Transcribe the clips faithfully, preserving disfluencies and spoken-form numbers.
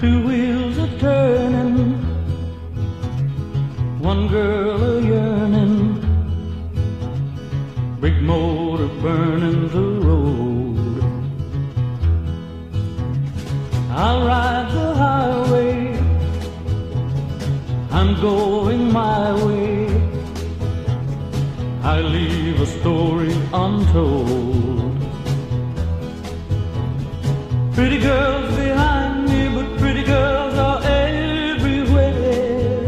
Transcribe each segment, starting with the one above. Two wheels a-turning, one girl a-yearning, big motor burning the road. I'll ride the highway, I'm going my way, I leave a story untold. Pretty girls behind me, but pretty girls are everywhere.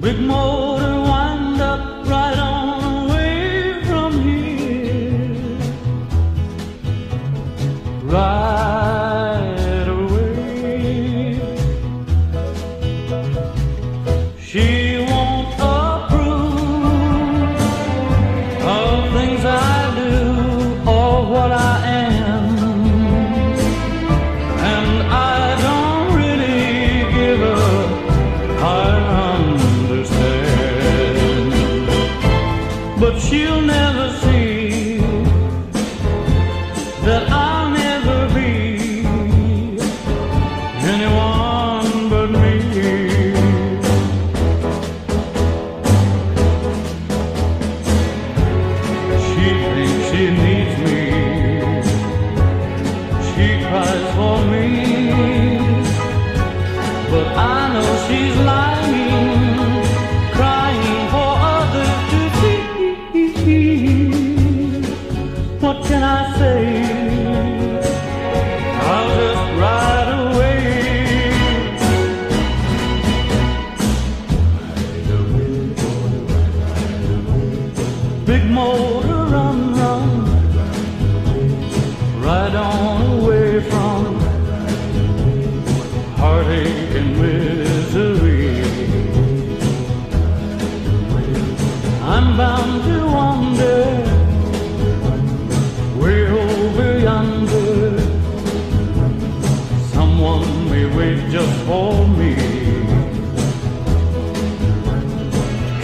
Big motor wind up right on away from here. Ride away. She won't approve of things I do or what I am. But she'll never see that I'll never be anyone but me. She thinks she needs me, she cries for me, but I know she's lying, crying for others to see. What can I say? I'll just ride away. Ride away, boy, ride away. Big motor, run, run, ride on away from heartache and misery. I'm bound to wander just for me.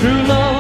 True love.